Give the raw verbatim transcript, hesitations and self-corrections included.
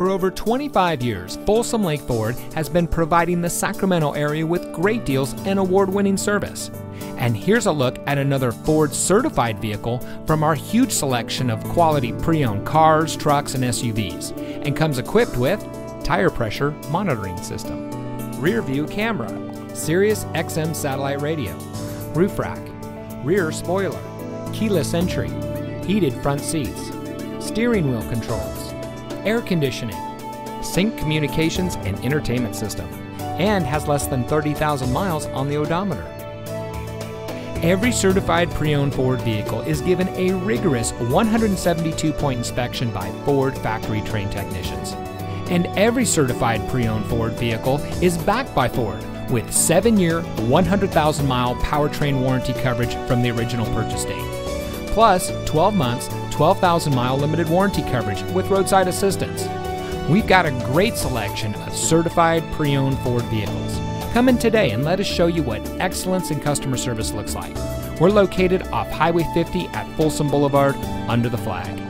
For over twenty-five years, Folsom Lake Ford has been providing the Sacramento area with great deals and award-winning service. And here's a look at another Ford-certified vehicle from our huge selection of quality pre-owned cars, trucks, and S U Vs, and comes equipped with tire pressure monitoring system, rear view camera, Sirius X M satellite radio, roof rack, rear spoiler, keyless entry, heated front seats, steering wheel controls, air conditioning, sync communications and entertainment system, and has less than thirty thousand miles on the odometer. Every certified pre-owned Ford vehicle is given a rigorous one hundred seventy-two point inspection by Ford factory-trained technicians. And every certified pre-owned Ford vehicle is backed by Ford with seven-year, one hundred thousand mile powertrain warranty coverage from the original purchase date, plus twelve months, twelve thousand mile limited warranty coverage with roadside assistance. We've got a great selection of certified pre-owned Ford vehicles. Come in today and let us show you what excellence in customer service looks like. We're located off Highway fifty at Folsom Boulevard under the flag.